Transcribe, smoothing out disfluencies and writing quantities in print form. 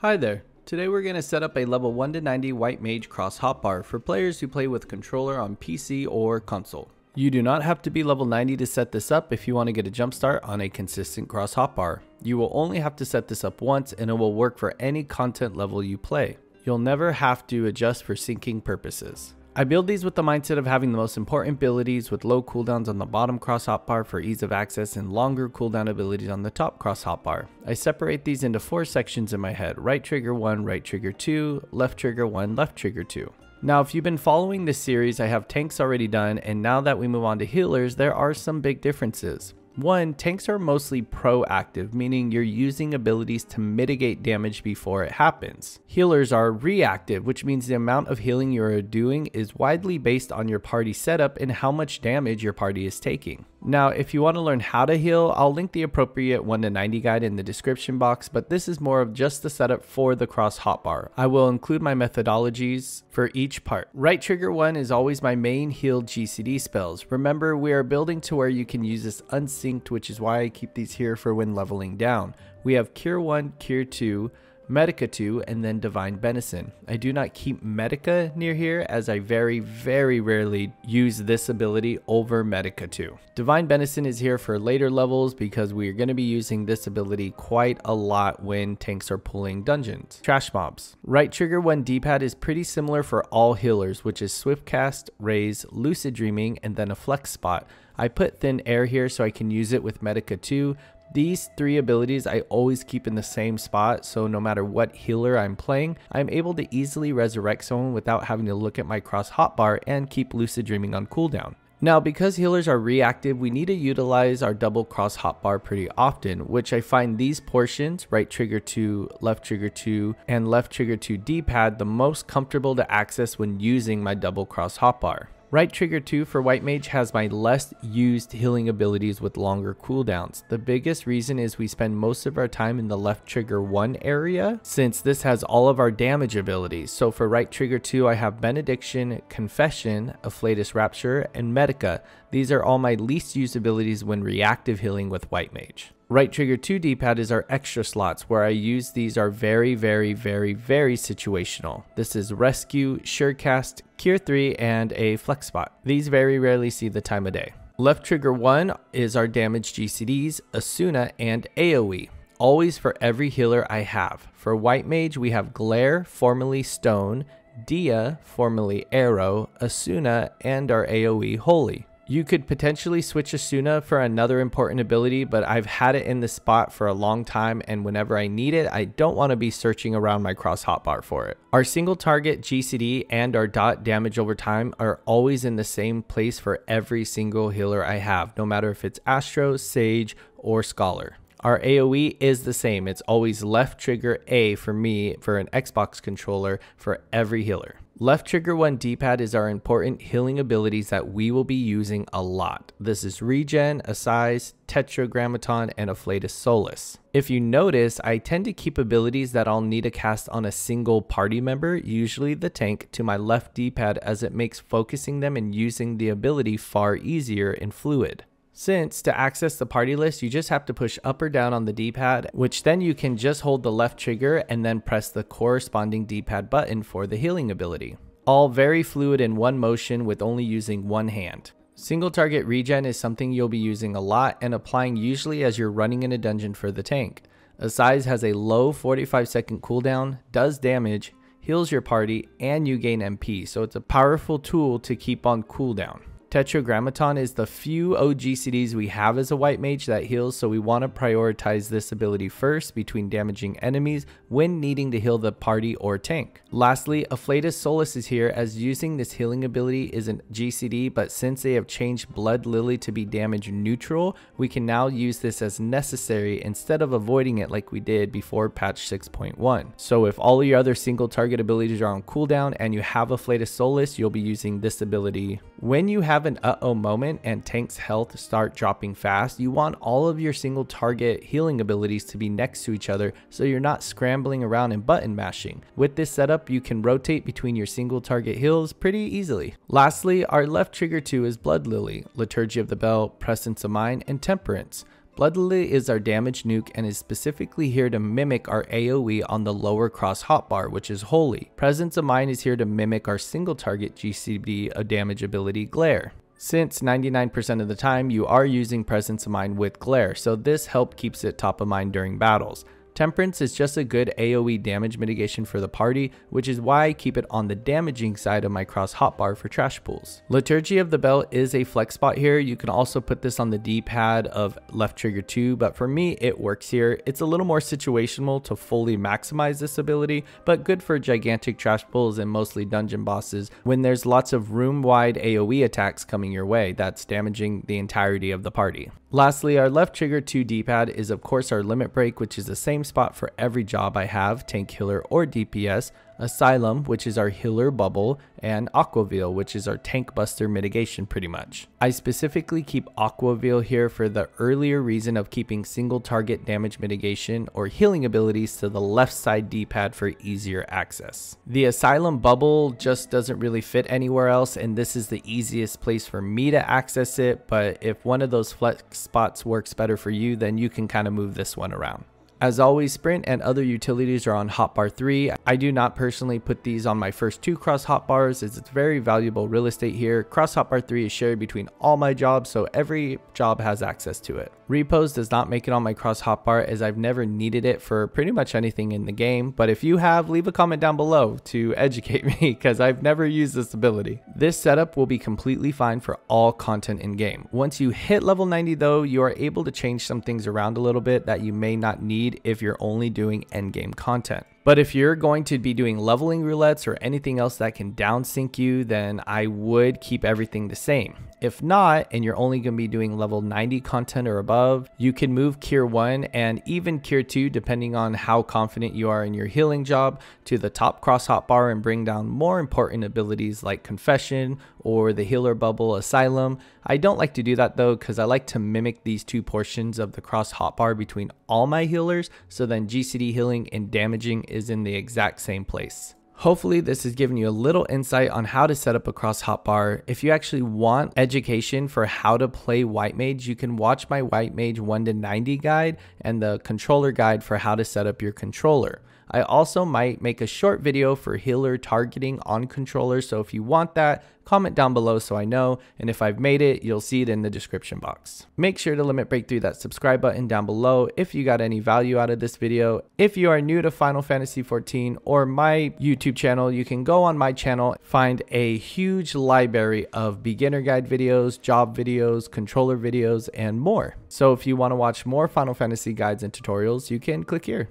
Hi there, today we're going to set up a level 1 to 90 White Mage cross hotbar for players who play with controller on PC or console. You do not have to be level 90 to set this up if you want to get a jump start on a consistent cross hotbar. You will only have to set this up once and it will work for any content level you play. You'll never have to adjust for syncing purposes. I build these with the mindset of having the most important abilities with low cooldowns on the bottom cross hotbar for ease of access and longer cooldown abilities on the top cross hotbar. I separate these into 4 sections in my head: right trigger 1, right trigger 2, left trigger 1, left trigger 2. Now if you've been following this series, I have tanks already done, and now that we move on to healers, there are some big differences. 1. Tanks are mostly proactive, meaning you're using abilities to mitigate damage before it happens. Healers are reactive, which means the amount of healing you are doing is widely based on your party setup and how much damage your party is taking. Now, if you want to learn how to heal, I'll link the appropriate 1 to 90 guide in the description box, but this is more of just the setup for the cross hotbar. I will include my methodologies for each part. Right trigger 1 is always my main heal GCD spells. Remember, we are building to where you can use this unsynced, which is why I keep these here for when leveling down. We have Cure 1, Cure 2, Medica 2, and then Divine Benison. I do not keep Medica near here as I very, very rarely use this ability over Medica 2. Divine Benison is here for later levels because we are going to be using this ability quite a lot when tanks are pulling dungeons. Trash mobs. Right trigger 1 D-pad is pretty similar for all healers, which is Swiftcast, Raise, Lucid Dreaming, and then a flex spot. I put Thin Air here so I can use it with Medica 2. These 3 abilities I always keep in the same spot, so no matter what healer I'm playing, I'm able to easily resurrect someone without having to look at my cross hotbar and keep Lucid Dreaming on cooldown. Now, because healers are reactive, we need to utilize our double cross hotbar pretty often, which I find these portions, right trigger 2, left trigger 2, and left trigger 2 D-pad, the most comfortable to access when using my double cross hotbar. Right trigger 2 for White Mage has my less used healing abilities with longer cooldowns. The biggest reason is we spend most of our time in the left trigger 1 area since this has all of our damage abilities. So for right trigger 2, I have Benediction, Confession, Afflatus Rapture, and Medica. These are all my least used abilities when reactive healing with White Mage. Right trigger 2 D-pad is our extra slots where I use these are very situational. This is Rescue, Surecast, Cure 3, and a flex spot. These very rarely see the time of day. Left trigger 1 is our damage GCDs, Asuna, and AoE. Always for every healer I have. For White Mage, we have Glare, formerly Stone, Dia, formerly Arrow, Asuna, and our AoE Holy. You could potentially switch Asuna for another important ability, but I've had it in this spot for a long time, and whenever I need it, I don't want to be searching around my cross hotbar for it. Our single target GCD and our dot damage over time are always in the same place for every single healer I have, no matter if it's Astro, Sage, or Scholar. Our AoE is the same. It's always left trigger A for me for an XBOX controller for every healer. Left trigger 1 D-pad is our important healing abilities that we will be using a lot. This is Regen, Assize, Tetragrammaton, and Afflatus Solace. If you notice, I tend to keep abilities that I'll need to cast on a single party member, usually the tank, to my left D-pad as it makes focusing them and using the ability far easier and fluid. Since to access the party list, you just have to push up or down on the D-pad, which then you can just hold the left trigger and then press the corresponding D-pad button for the healing ability. All very fluid in one motion with only using one hand. Single target regen is something you'll be using a lot and applying usually as you're running in a dungeon for the tank. Assize has a low 45-second cooldown, does damage, heals your party, and you gain MP, so it's a powerful tool to keep on cooldown. Tetragrammaton is the few OGCDs we have as a White Mage that heals, so we want to prioritize this ability first between damaging enemies when needing to heal the party or tank. Lastly, Afflatus Solace is here as using this healing ability isn't GCD, but since they have changed Blood Lily to be damage neutral, we can now use this as necessary instead of avoiding it like we did before patch 6.1. So if all your other single target abilities are on cooldown and you have Afflatus Solace, you'll be using this ability. When you have an uh-oh moment and tank's health start dropping fast, you want all of your single target healing abilities to be next to each other so you're not scrambling around and button mashing. With this setup, you can rotate between your single target heals pretty easily. Lastly, our left trigger 2 is Blood Lily, Liturgy of the Bell, Presence of Mind, and Temperance. Blood Lily is our damage nuke and is specifically here to mimic our AoE on the lower cross hotbar, which is Holy. Presence of Mind is here to mimic our single target GCD of damage ability Glare, since 99% of the time you are using Presence of Mind with Glare, so this help keeps it top of mind during battles. Temperance is just a good AoE damage mitigation for the party, which is why I keep it on the damaging side of my cross hotbar for trash pools. Liturgy of the Bell is a flex spot here. You can also put this on the D-pad of left trigger 2, but for me it works here. It's a little more situational to fully maximize this ability, but good for gigantic trash pools and mostly dungeon bosses when there's lots of room-wide AoE attacks coming your way that's damaging the entirety of the party. Lastly, our left trigger 2 D-pad is of course our limit break, which is the same spot for every job I have, tank, healer, or DPS, Asylum, which is our healer bubble, and Aquaveil, which is our tank buster mitigation pretty much. I specifically keep Aquaveil here for the earlier reason of keeping single target damage mitigation or healing abilities to the left side D-pad for easier access. The Asylum bubble just doesn't really fit anywhere else, and this is the easiest place for me to access it, but if one of those flex spots works better for you, then you can kind of move this one around. As always, sprint and other utilities are on hotbar 3. I do not personally put these on my first two cross hotbars as it's very valuable real estate here. Cross hotbar 3 is shared between all my jobs, so every job has access to it. Repose does not make it on my cross hotbar as I've never needed it for pretty much anything in the game, but if you have, leave a comment down below to educate me because I've never used this ability. This setup will be completely fine for all content in game. Once you hit level 90 though, you are able to change some things around a little bit that you may not need if you're only doing endgame content. But if you're going to be doing leveling roulettes or anything else that can downsync you, then I would keep everything the same. If not, and you're only going to be doing level 90 content or above, you can move Cure 1 and even Cure 2, depending on how confident you are in your healing job, to the top cross hotbar and bring down more important abilities like Confession or the healer bubble Asylum. I don't like to do that though, because I like to mimic these two portions of the cross hotbar between all my healers, so then GCD healing and damaging is in the exact same place. Hopefully this has given you a little insight on how to set up a cross hotbar. If you actually want education for how to play White Mage, you can watch my White Mage 1 to 90 guide and the controller guide for how to set up your controller. I also might make a short video for healer targeting on controllers, so if you want that, comment down below so I know, and if I've made it, you'll see it in the description box. Make sure to limit break through that subscribe button down below if you got any value out of this video. If you are new to Final Fantasy XIV or my YouTube channel, you can go on my channel, find a huge library of beginner guide videos, job videos, controller videos, and more. So if you want to watch more Final Fantasy guides and tutorials, you can click here.